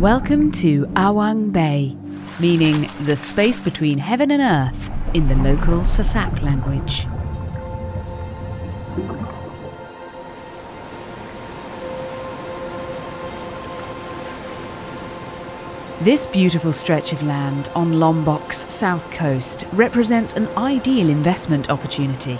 Welcome to Awang Bay, meaning the space between heaven and earth in the local Sasak language. This beautiful stretch of land on Lombok's south coast represents an ideal investment opportunity.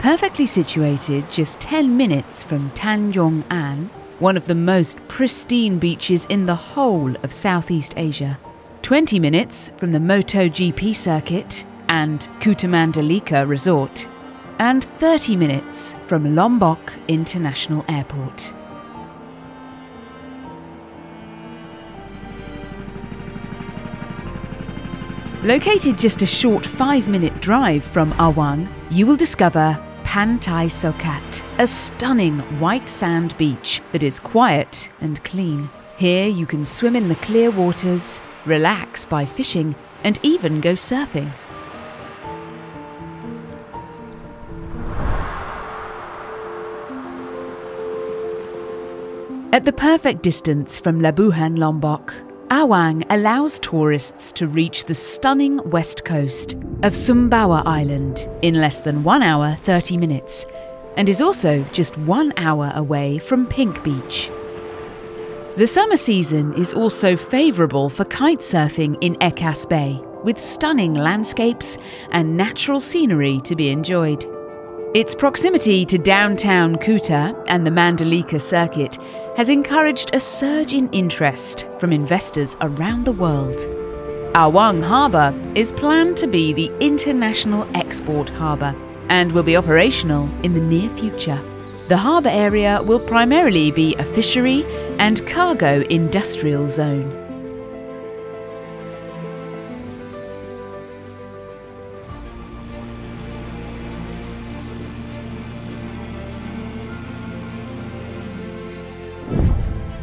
Perfectly situated just 10 minutes from Tanjung Aan, one of the most pristine beaches in the whole of Southeast Asia, 20 minutes from the MotoGP circuit and Kuta Mandalika Resort, and 30 minutes from Lombok International Airport. Located just a short 5-minute drive from Awang, you will discover Pantai Sokat, a stunning white sand beach that is quiet and clean. Here you can swim in the clear waters, relax by fishing, and even go surfing. At the perfect distance from Labuhan Lombok, Awang allows tourists to reach the stunning west coast of Sumbawa Island in less than 1 hour, 30 minutes, and is also just 1 hour away from Pink Beach. The summer season is also favourable for kite surfing in Ekas Bay, with stunning landscapes and natural scenery to be enjoyed. Its proximity to downtown Kuta and the Mandalika circuit has encouraged a surge in interest from investors around the world. Awang Harbour is planned to be the international export harbour and will be operational in the near future. The harbour area will primarily be a fishery and cargo industrial zone.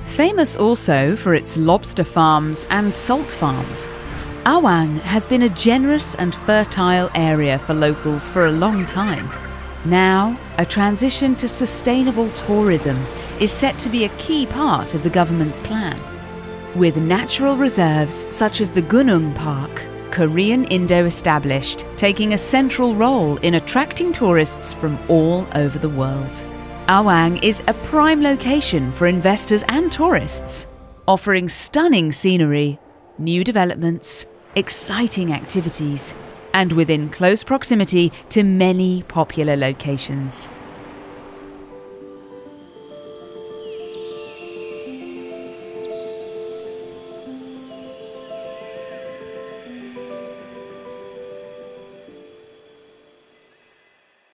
Famous also for its lobster farms and salt farms, Awang has been a generous and fertile area for locals for a long time. Now, a transition to sustainable tourism is set to be a key part of the government's plan. With natural reserves such as the Gunung Park, Korean Indo established, taking a central role in attracting tourists from all over the world. Awang is a prime location for investors and tourists, offering stunning scenery, new developments, exciting activities, and within close proximity to many popular locations.